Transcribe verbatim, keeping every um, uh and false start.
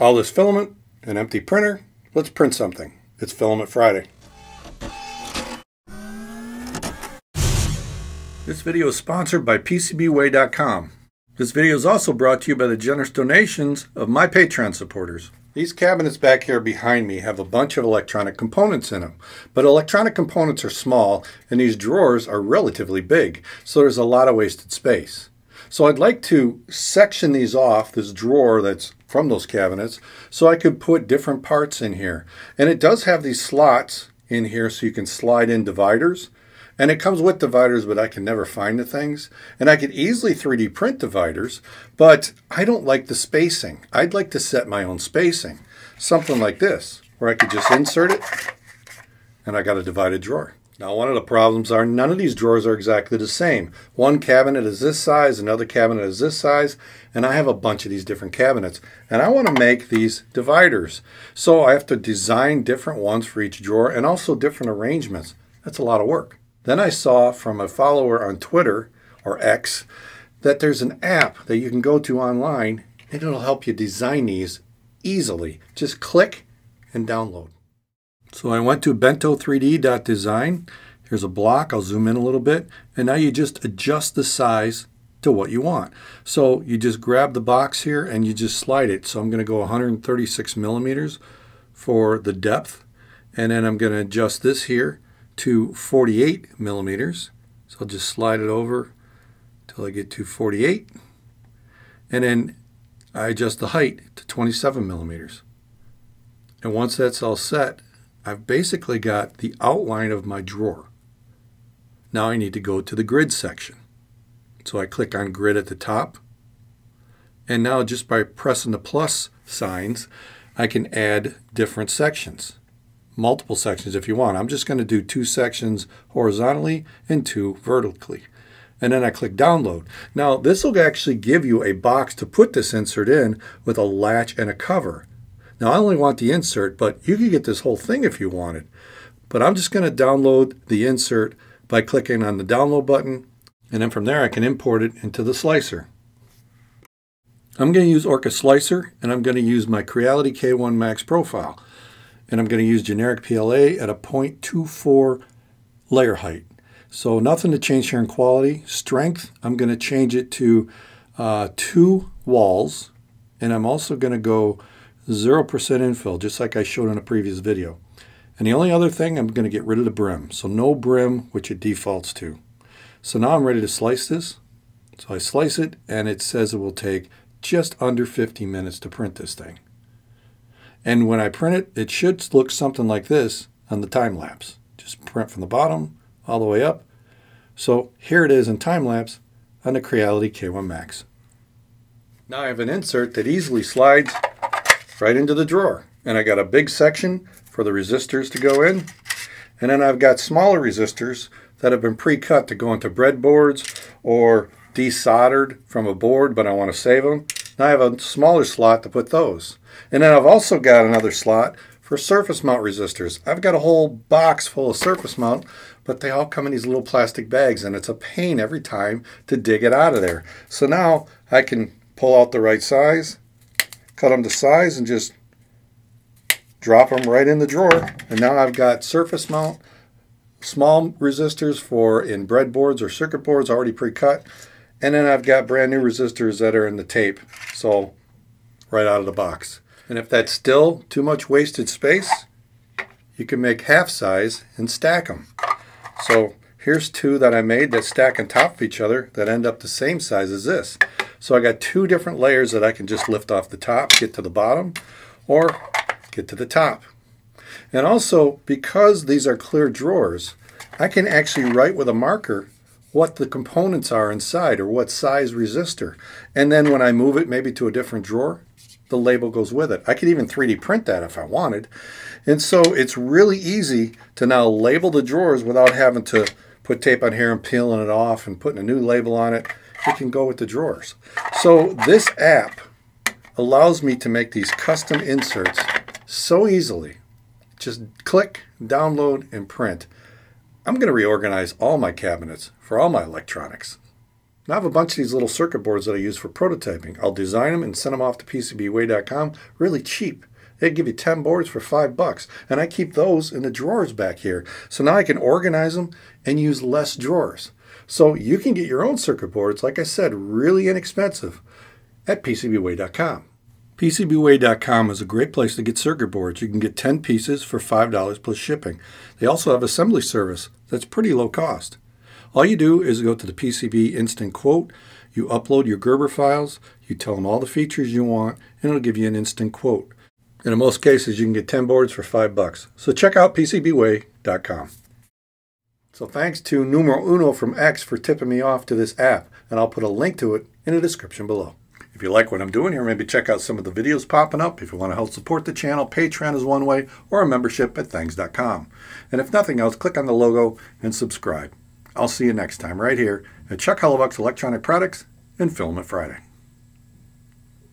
All this filament, an empty printer. Let's print something. It's Filament Friday. This video is sponsored by P C B way dot com. This video is also brought to you by the generous donations of my Patreon supporters. These cabinets back here behind me have a bunch of electronic components in them, but electronic components are small and these drawers are relatively big, so there's a lot of wasted space. So I'd like to section these off, this drawer that's from those cabinets, so I could put different parts in here. And it does have these slots in here so you can slide in dividers. And it comes with dividers, but I can never find the things. And I could easily three D print dividers, but I don't like the spacing. I'd like to set my own spacing. Something like this, where I could just insert it, and I got a divided drawer. Now, one of the problems are none of these drawers are exactly the same. One cabinet is this size, another cabinet is this size, and I have a bunch of these different cabinets. And I want to make these dividers. So I have to design different ones for each drawer and also different arrangements. That's a lot of work. Then I saw from a follower on Twitter, or X, that there's an app that you can go to online and it'll help you design these easily. Just click and download. So I went to bento three D dot design. Here's a block. I'll zoom in a little bit. And now you just adjust the size to what you want. So you just grab the box here and you just slide it. So I'm going to go one hundred thirty-six millimeters for the depth. And then I'm going to adjust this here to forty-eight millimeters. So I'll just slide it over till I get to forty-eight. And then I adjust the height to twenty-seven millimeters. And once that's all set, I've basically got the outline of my drawer. Now I need to go to the grid section. So I click on grid at the top. And now just by pressing the plus signs, I can add different sections. Multiple sections if you want. I'm just going to do two sections horizontally and two vertically. And then I click download. Now this will actually give you a box to put this insert in with a latch and a cover. Now I only want the insert, but you could get this whole thing if you wanted. But I'm just going to download the insert by clicking on the download button, and then from there I can import it into the slicer. I'm going to use Orca Slicer, and I'm going to use my Creality K one Max profile. And I'm going to use generic P L A at a zero point two four layer height. So nothing to change here in quality. Strength, I'm going to change it to uh, two walls. And I'm also going to go zero percent infill, just like I showed in a previous video. And the only other thing, I'm going to get rid of the brim. So no brim, which it defaults to. So now I'm ready to slice this. So I slice it, and it says it will take just under fifty minutes to print this thing. And when I print it, it should look something like this on the time lapse. Just print from the bottom all the way up. So here it is in time lapse on the Creality K one Max. Now I have an insert that easily slides right into the drawer. And I got a big section for the resistors to go in. And then I've got smaller resistors that have been pre-cut to go into breadboards or desoldered from a board, but I want to save them. Now I have a smaller slot to put those. And then I've also got another slot for surface mount resistors. I've got a whole box full of surface mount, but they all come in these little plastic bags, and it's a pain every time to dig it out of there. So now I can pull out the right size, cut them to size, and just drop them right in the drawer. And now I've got surface mount, small resistors for in breadboards or circuit boards already pre-cut. And then I've got brand new resistors that are in the tape, so right out of the box. And if that's still too much wasted space, you can make half size and stack them. So here's two that I made that stack on top of each other that end up the same size as this. So I got two different layers that I can just lift off the top, get to the bottom, or get to the top. And also, because these are clear drawers, I can actually write with a marker what the components are inside or what size resistor. And then when I move it maybe to a different drawer, the label goes with it. I could even three D print that if I wanted. And so it's really easy to now label the drawers without having to put tape on here and peeling it off and putting a new label on it. It can go with the drawers. So this app allows me to make these custom inserts so easily. Just click, download, and print. I'm going to reorganize all my cabinets for all my electronics. Now I have a bunch of these little circuit boards that I use for prototyping. I'll design them and send them off to P C B way dot com really cheap. They give you ten boards for five bucks. And I keep those in the drawers back here. So now I can organize them and use less drawers. So you can get your own circuit boards, like I said, really inexpensive at P C B way dot com. P C B way dot com is a great place to get circuit boards. You can get ten pieces for five dollars plus shipping. They also have assembly service that's pretty low cost. All you do is go to the P C B Instant Quote, you upload your Gerber files, you tell them all the features you want, and it'll give you an instant quote. And in most cases, you can get ten boards for five bucks. So check out P C B way dot com. So thanks to Numero Uno from X for tipping me off to this app, and I'll put a link to it in the description below. If you like what I'm doing here, maybe check out some of the videos popping up. If you want to help support the channel, Patreon is one way, or a membership at Thangs dot com. And if nothing else, click on the logo and subscribe. I'll see you next time right here at Chuck Hellebuck's Electronic Products and Filament Friday.